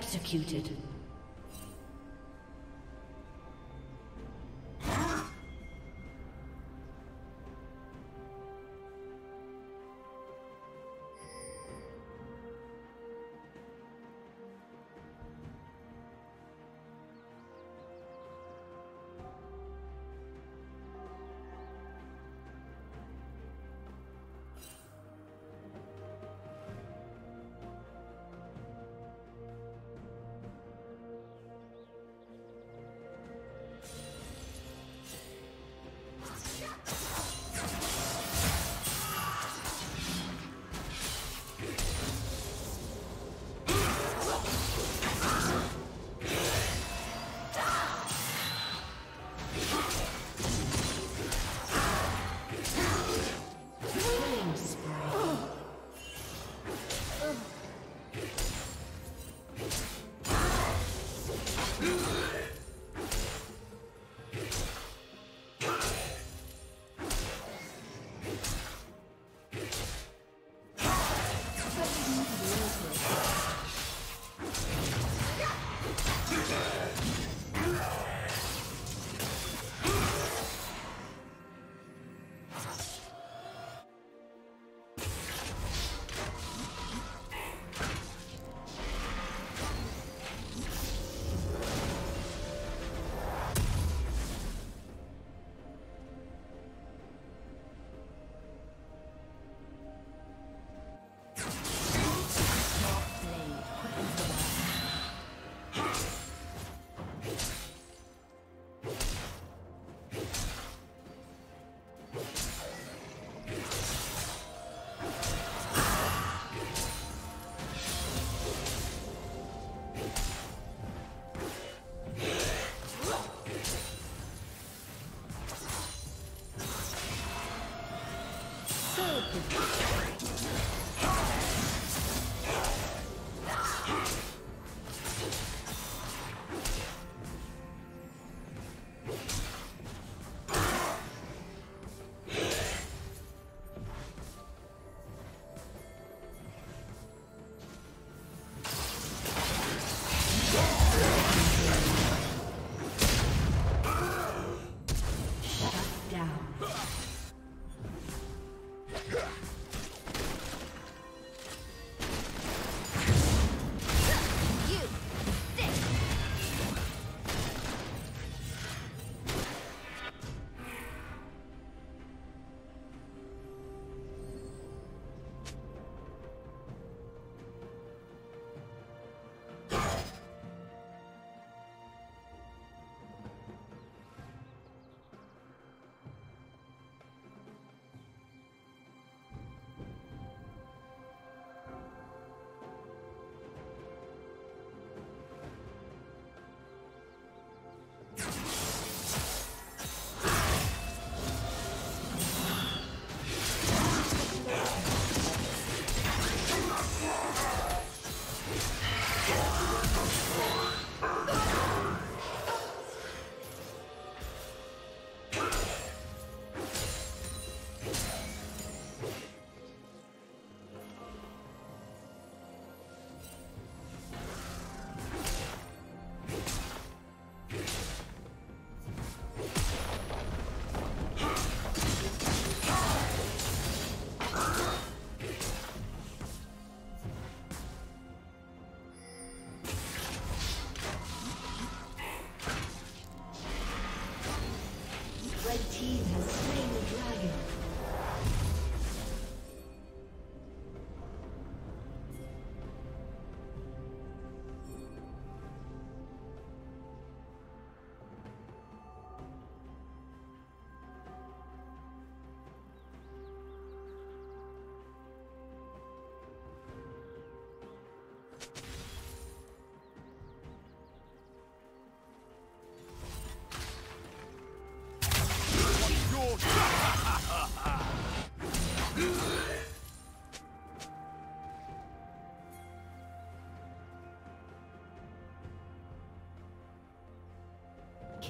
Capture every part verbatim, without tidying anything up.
Executed.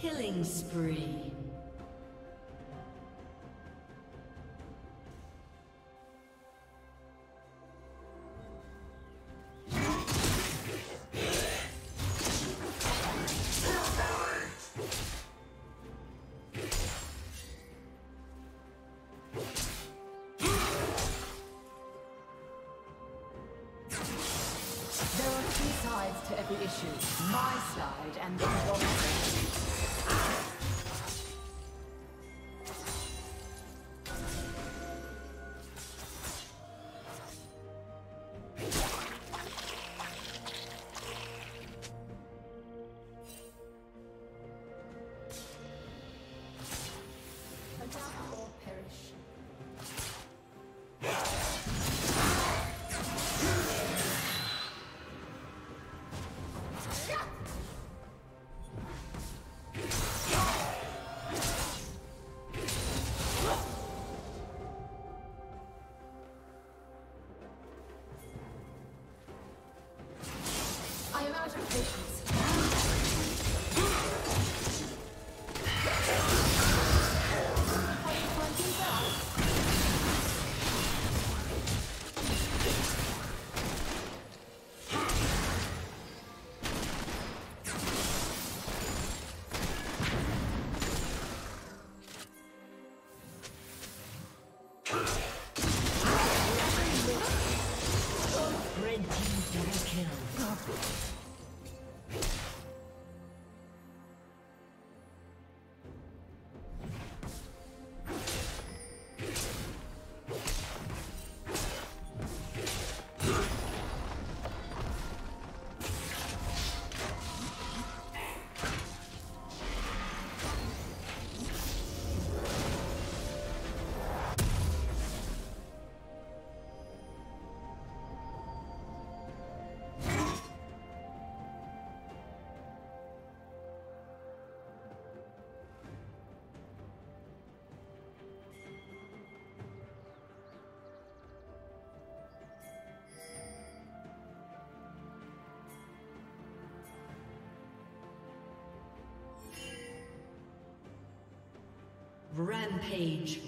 Killing spree. sides to every issue. My side and the opposite. Rampage.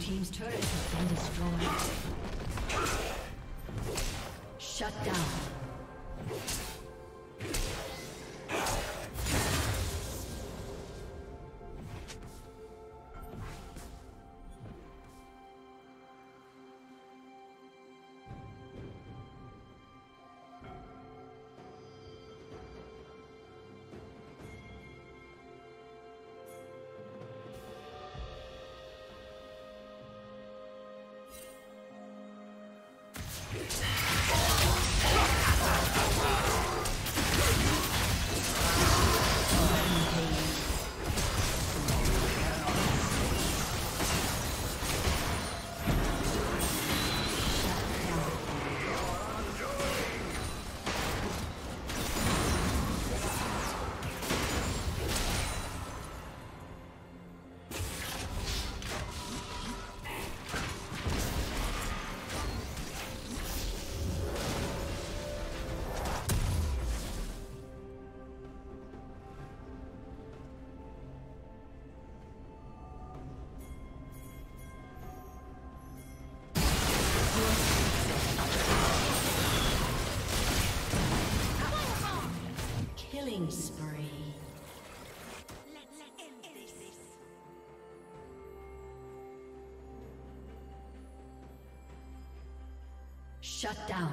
Team's turret has been destroyed. Shut down. Spree. Let's end this. Shut down.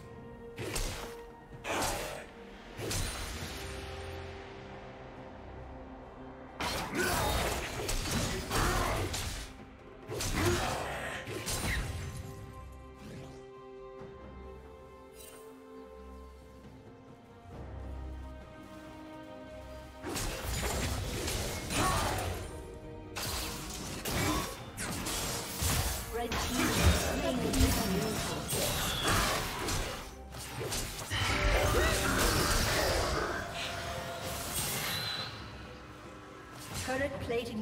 rating